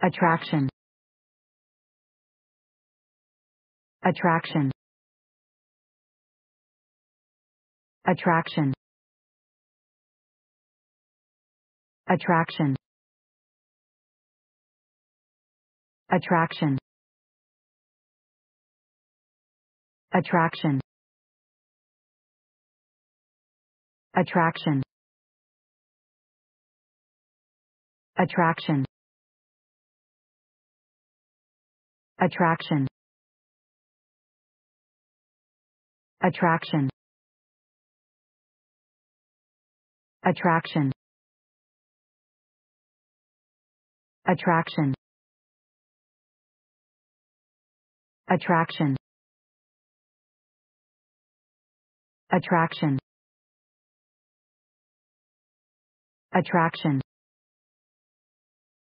Attraction. Attraction. Attraction. Attraction. Attraction. Attraction. Attraction. Attraction. Attraction. Attraction. Attraction. Attraction. Attraction. Attraction. Attraction.